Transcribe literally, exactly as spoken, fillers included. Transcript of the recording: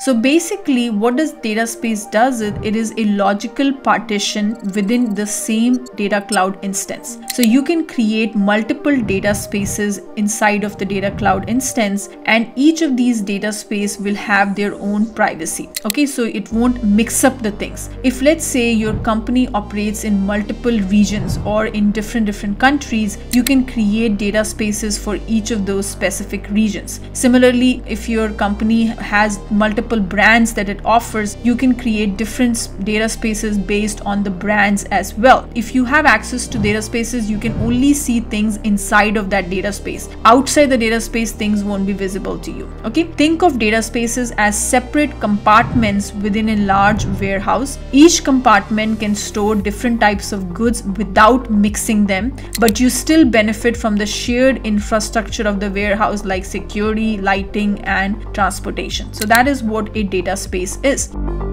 So basically what does data space does is it is a logical partition within the same data cloud instance. So you can create multiple data spaces inside of the data cloud instance, and each of these data space will have their own privacy. Okay, so it won't mix up the things. If let's say your company operates in multiple regions or in different different countries, you can create data spaces for each of those specific regions. Similarly, if your company has multiple brands that it offers, you can create different data spaces based on the brands as well. If you have access to data spaces, you can only see things inside of that data space. Outside the data space, things won't be visible to you. Okay, think of data spaces as separate compartments within a large warehouse. Each compartment can store different types of goods without mixing them, but you still benefit from the shared infrastructure of the warehouse, like security, lighting, and transportation. So that is what a data space is.